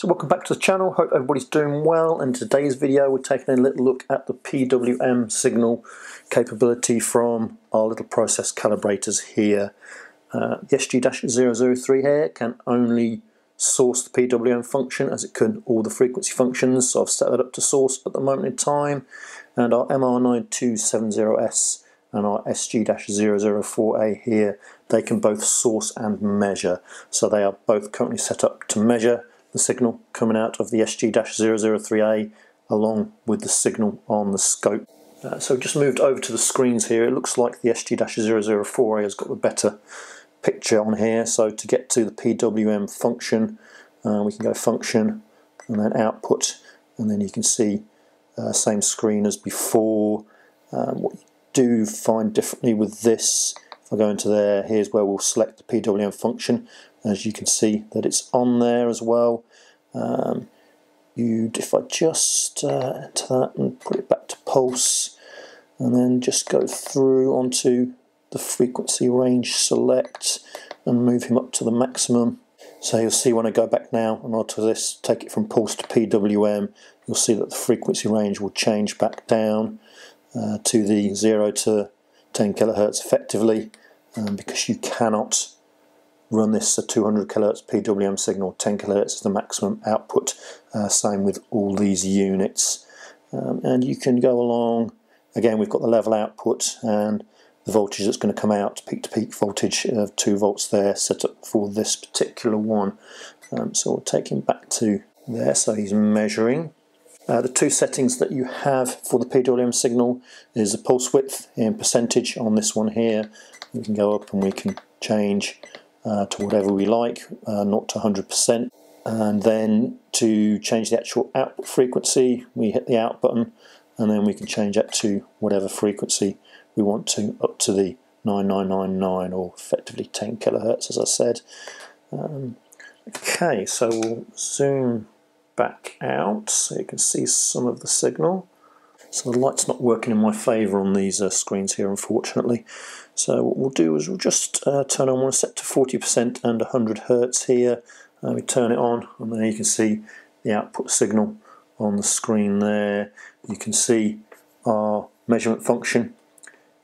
So welcome back to the channel, hope everybody's doing well. In today's video we're taking a little look at the PWM signal capability from our little process calibrators here. The SG-003A can only source the PWM function as it could all the frequency functions, so I've set that up to source at the moment in time, and our MR9270S and our SG-004A here, they can both source and measure, so they are both currently set up to measure the signal coming out of the SG-003A along with the signal on the scope. So just moved over to the screens here. It looks like the SG-004A has got the better picture on here. So to get to the PWM function, we can go function and then output, and then you can see same screen as before. What you do find differently with this, if I go into there, here's where we'll select the PWM function. As you can see that it's on there as well. If I just enter that and put it back to pulse, and then just go through onto the frequency range select and move him up to the maximum. So you'll see when I go back now and alter this, take it from pulse to PWM, you'll see that the frequency range will change back down to the 0 to 10 kilohertz effectively, because you cannot run this at 200 kilohertz PWM signal. 10 kilohertz is the maximum output, same with all these units. And you can go along, again we've got the level output and the voltage that's going to come out, peak to peak voltage of 2 volts there, set up for this particular one. So we'll take him back to there, so he's measuring. The two settings that you have for the PWM signal is the pulse width in percentage on this one here. We can go up and we can change to whatever we like, not to 100%, and then to change the actual output frequency we hit the out button, and then we can change that to whatever frequency we want to, up to the 9999 or effectively 10 kilohertz as I said. Okay, so we'll zoom back out so you can see some of the signal. So the light's not working in my favour on these screens here, unfortunately. So what we'll do is we'll just turn on, we'll set to 40% and 100 hertz here. We turn it on, and then you can see the output signal on the screen there. You can see our measurement function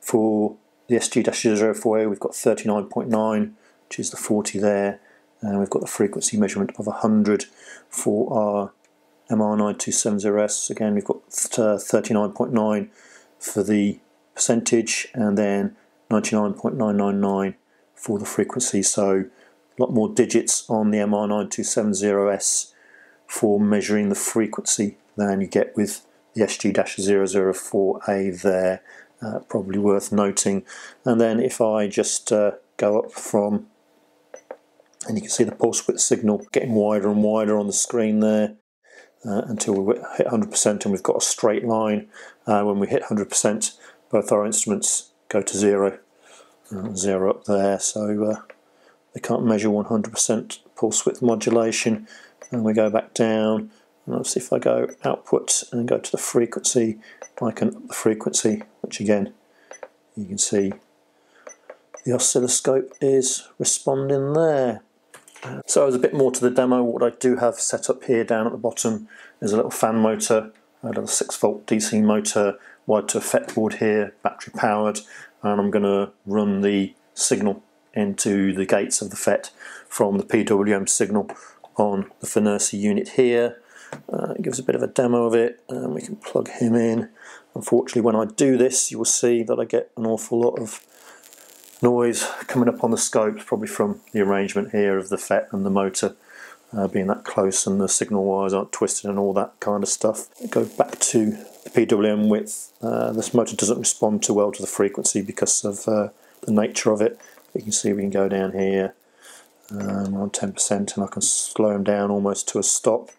for the SG-004A. We've got 39.9, which is the 40 there, and we've got the frequency measurement of 100 for our MR9270S. Again, we've got 39.9 for the percentage, and then 99.999 for the frequency. So a lot more digits on the MR9270S for measuring the frequency than you get with the SG-004A there, probably worth noting. And then if I just go up from, and you can see the pulse width signal getting wider and wider on the screen there, until we hit 100% and we've got a straight line. When we hit 100%, both our instruments go to 0, 0 up there, so they can't measure 100% pulse width modulation. And we go back down, and obviously if I go output and go to the frequency, I can up the frequency, which again you can see the oscilloscope is responding there. So there's a bit more to the demo. What I do have set up here down at the bottom is a little fan motor, a little 6-volt DC motor, wired to a FET board here, battery powered, and I'm going to run the signal into the gates of the FET from the PWM signal on the Fnirsi unit here. It gives a bit of a demo of it, and we can plug him in. Unfortunately, when I do this, you will see that I get an awful lot of noise coming up on the scope, probably from the arrangement here of the FET and the motor being that close, and the signal wires aren't twisted and all that kind of stuff. Go back to the PWM width. This motor doesn't respond too well to the frequency because of the nature of it. You can see we can go down here on 10%, and I can slow him down almost to a stop.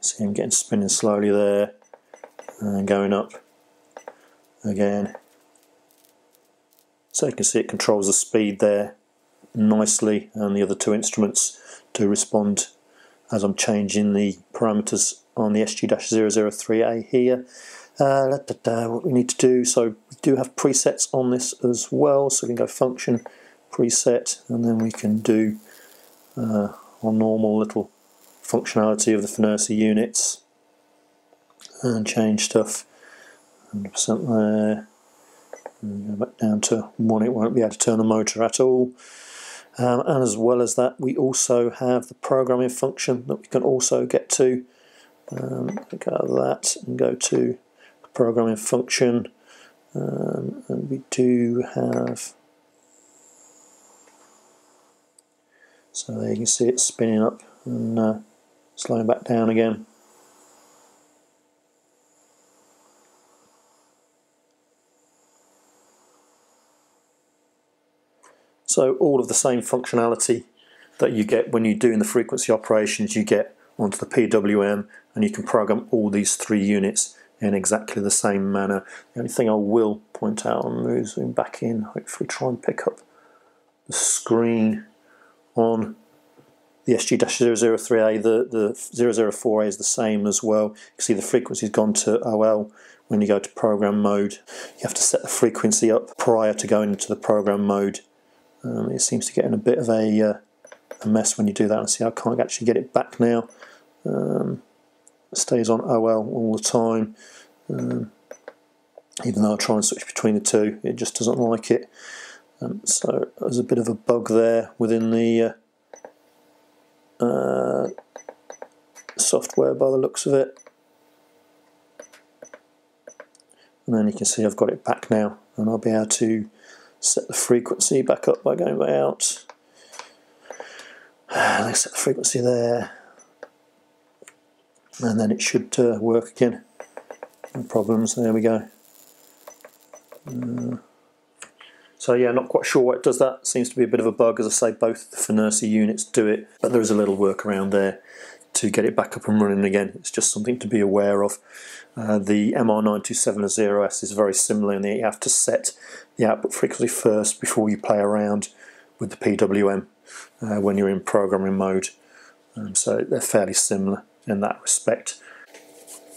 See him getting spinning slowly there and going up again. So you can see it controls the speed there nicely, and the other two instruments do respond as I'm changing the parameters on the SG-003A here. What we need to do, so we do have presets on this as well, so we can go function, preset, and then we can do or normal little functionality of the Fnirsi units, and change stuff 100% there, and go back down to 1. It won't be able to turn the motor at all. And as well as that, we also have the programming function that we can also get to. Go out of that and go to the programming function, and we do have, so there you can see it spinning up and slowing back down again. So all of the same functionality that you get when you're doing the frequency operations, you get onto the PWM, and you can program all these 3 units in exactly the same manner. The only thing I will point out, I'm zooming back in, hopefully try and pick up the screen on the SG-003A, the 004A is the same as well. You can see the frequency's gone to OL. When you go to program mode, you have to set the frequency up prior to going into the program mode. It seems to get in a bit of a mess when you do that, and see I can't actually get it back now. It stays on OL all the time, even though I try and switch between the 2, it just doesn't like it. So there's a bit of a bug there within the software by the looks of it. And then you can see I've got it back now, and I'll be able to set the frequency back up by going way out. Let's set the frequency there, and then it should work again. No problems. There we go. So yeah, not quite sure why it does that. Seems to be a bit of a bug. As I say, both the Fnirsi units do it, but there is a little workaround there to get it back up and running again. It's just something to be aware of. The MR9270S is very similar in that you have to set the output frequency first before you play around with the PWM when you're in programming mode. So they're fairly similar in that respect.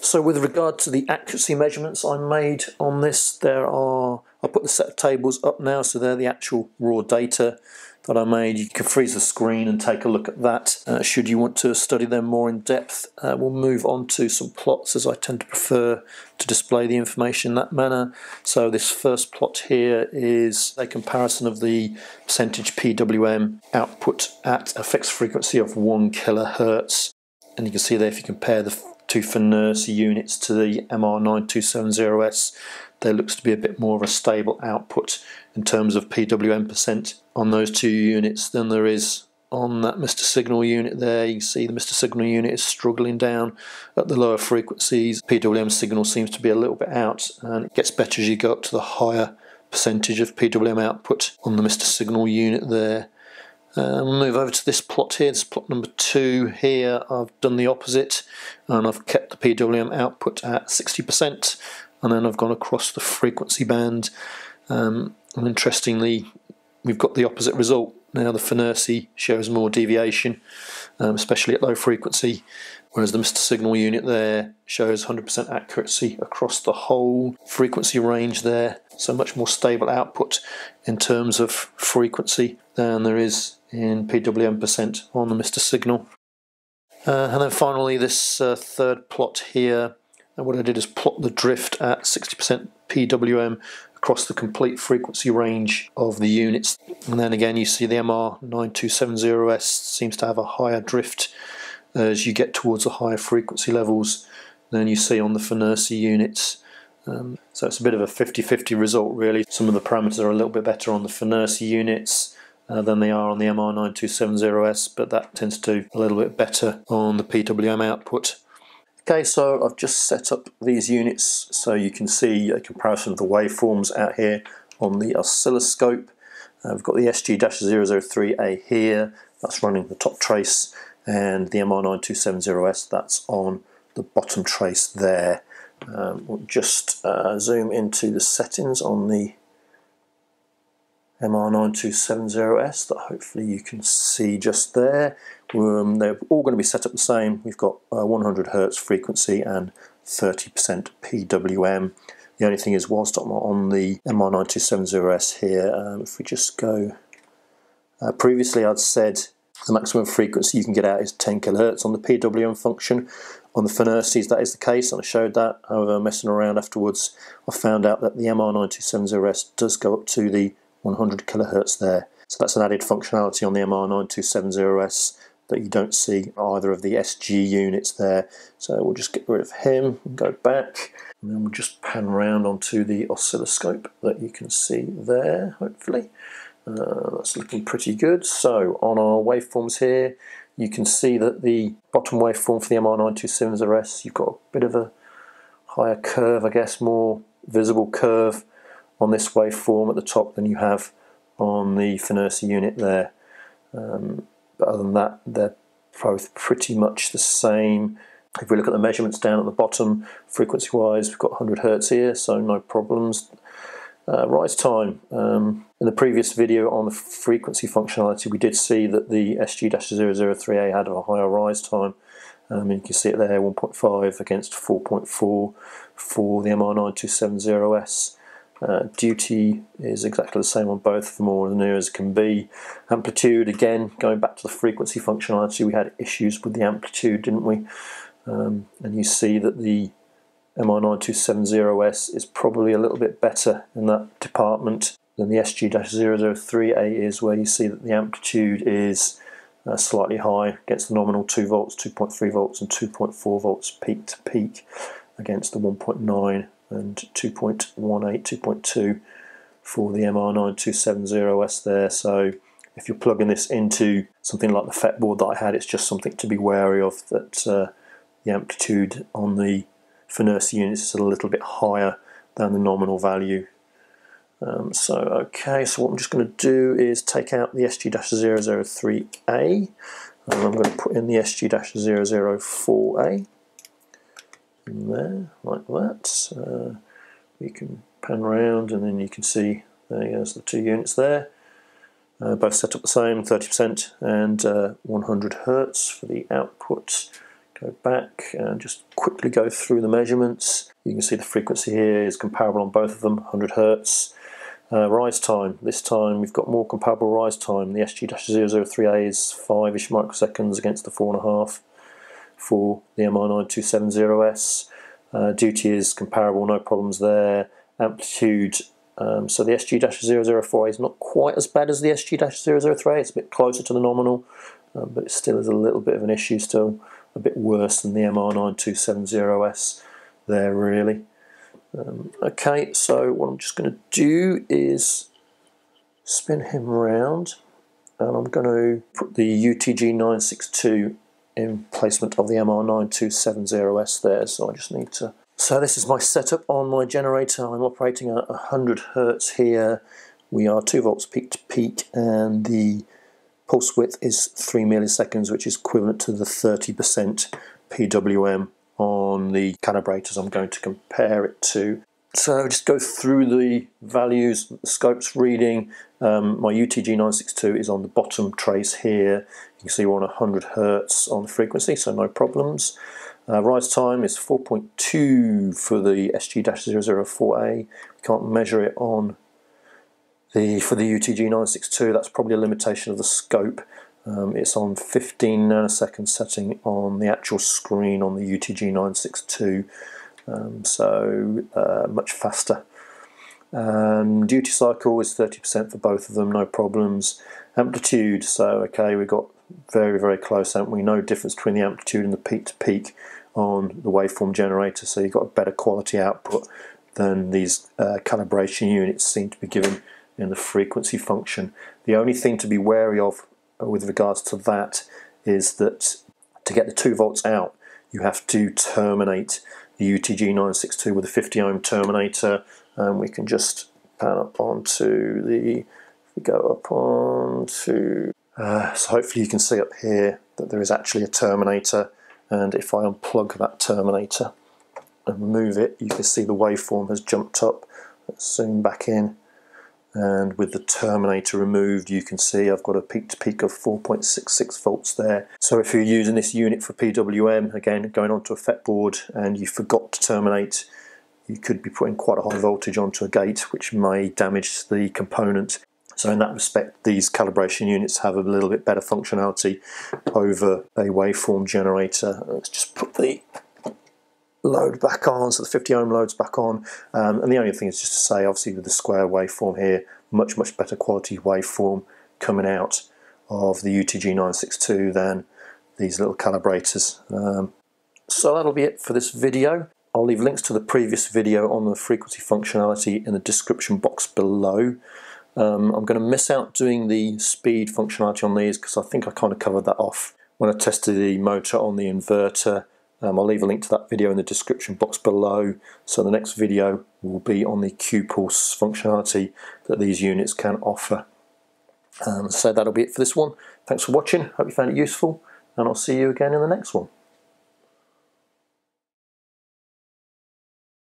So with regard to the accuracy measurements I made on this, I'll put the set of tables up now, so they're the actual raw data that I made. You can freeze the screen and take a look at that should you want to study them more in depth. We'll move on to some plots, as I tend to prefer to display the information in that manner. So this first plot here is a comparison of the percentage PWM output at a fixed frequency of 1 kHz, and you can see there, if you compare the 2 Fnirsi units to the MR9270S, there looks to be a bit more of a stable output in terms of PWM percent on those 2 units than there is on that Mr Signal unit there. You can see the Mr Signal unit is struggling down at the lower frequencies. PWM signal seems to be a little bit out, and it gets better as you go up to the higher percentage of PWM output on the Mr Signal unit there. We'll move over to this plot here. This plot number 2 here, I've done the opposite, and I've kept the PWM output at 60%, and then I've gone across the frequency band, and interestingly we've got the opposite result. Now the Fnirsi shows more deviation, especially at low frequency, whereas the Mr Signal unit there shows 100% accuracy across the whole frequency range there. So much more stable output in terms of frequency than there is in PWM percent on the Mr Signal. And then finally this third plot here, and what I did is plot the drift at 60% PWM across the complete frequency range of the units, and then again you see the MR9270S seems to have a higher drift as you get towards the higher frequency levels than you see on the Fnirsi units. So it's a bit of a 50-50 result really. Some of the parameters are a little bit better on the Fnirsi units than they are on the MR9270S, but that tends to do a little bit better on the PWM output. Okay, so I've just set up these units so you can see a comparison of the waveforms out here on the oscilloscope. We've got the SG-003A here, that's running the top trace, and the MR9270S, that's on the bottom trace there. We'll just zoom into the settings on the MR9270S that hopefully you can see just there. They're all going to be set up the same. We've got 100 Hz frequency and 30% PWM. The only thing is, whilst I'm on the MR9270S here, if we just go, previously I'd said The maximum frequency you can get out is 10 kHz on the PWM function. On the Fnirsis that is the case, and I showed that. However, messing around afterwards, I found out that the MR9270S does go up to the 100 kHz there. So that's an added functionality on the MR9270S that you don't see either of the SG units there. So we'll just get rid of him and go back. And then we'll just pan round onto the oscilloscope that you can see there, hopefully. That's looking pretty good. So on our waveforms here, you can see that the bottom waveform for the MR9270S, you've got a bit of a higher curve, I guess, more visible curve on this waveform at the top than you have on the Fnirsi unit there. But other than that, they're both pretty much the same. If we look at the measurements down at the bottom, frequency-wise, we've got 100 Hz here, so no problems. Rise time. In the previous video on the frequency functionality, we did see that the SG-003A had a higher rise time. And you can see it there, 1.5 against 4.4 for the MR9270S. Duty is exactly the same on both of them, or as near as can be. Amplitude, again, going back to the frequency functionality, we had issues with the amplitude, didn't we? And you see that the MR9270S is probably a little bit better in that department than the SG-003A is, where you see that the amplitude is slightly high against the nominal 2 volts, 2.3 volts and 2.4 volts peak to peak against the 1.9 and 2.18, 2.2 for the MR9270S there. So if you're plugging this into something like the FET board that I had, it's just something to be wary of, that the amplitude on the Fnirsi units is a little bit higher than the nominal value. So what I'm just going to do is take out the SG-003A and I'm going to put in the SG-004A. In there, like that. You can pan round and then you can see there goes the two units there. Both set up the same, 30% and 100 Hertz for the output. Go back and just quickly go through the measurements. You can see the frequency here is comparable on both of them, 100 Hertz. Rise time, this time we've got more comparable rise time. The SG-003A is 5-ish microseconds against the 4.5. for the MR9270S. Duty is comparable, no problems there. Amplitude, so the SG-004A is not quite as bad as the SG-003A, it's a bit closer to the nominal, but it still is a little bit of an issue, still a bit worse than the MR9270S there really. Okay, so what I'm just going to do is spin him round and I'm going to put the UTG962 in placement of the MR9270S there. So I just need to... So this is my setup on my generator. I'm operating at 100 Hertz here. We are 2 volts peak to peak and the pulse width is 3 milliseconds, which is equivalent to the 30% PWM on the calibrators I'm going to compare it to. So just go through the values that the scope's reading. My UTG962 is on the bottom trace here. You can see we're on 100 Hertz on the frequency, so no problems. Rise time is 4.2 for the SG-004A. We can't measure it on for the UTG962. That's probably a limitation of the scope. It's on 15 nanosecond setting on the actual screen on the UTG962. Much faster. Duty cycle is 30% for both of them, no problems. Amplitude, so okay, we got very, very close, haven't we? No difference between the amplitude and the peak to peak on the waveform generator, so you've got a better quality output than these calibration units seem to be given in the frequency function. The only thing to be wary of with regards to that is that to get the 2 volts out, you have to terminate the UTG962 with a 50 ohm terminator, and we can just pan up onto the, if we go up onto, so hopefully you can see up here that there is actually a terminator, and if I unplug that terminator and move it, you can see the waveform has jumped up. Let's zoom back in, and with the terminator removed, you can see I've got a peak to peak of 4.66 volts there. So if you're using this unit for PWM, again going onto a FET board, and you forgot to terminate, you could be putting quite a high voltage onto a gate, which may damage the component. So in that respect, these calibration units have a little bit better functionality over a waveform generator. Let's just put the load back on, so the 50 ohm load's back on, and the only thing is just to say, obviously with the square waveform here, much, much better quality waveform coming out of the UTG962 than these little calibrators. So that'll be it for this video. I'll leave links to the previous video on the frequency functionality in the description box below. I'm going to miss out doing the speed functionality on these because I think I kind of covered that off when I tested the motor on the inverter. I'll leave a link to that video in the description box below. So the next video will be on the Q-Pulse functionality that these units can offer. So that'll be it for this one. Thanks for watching, hope you found it useful, and I'll see you again in the next one.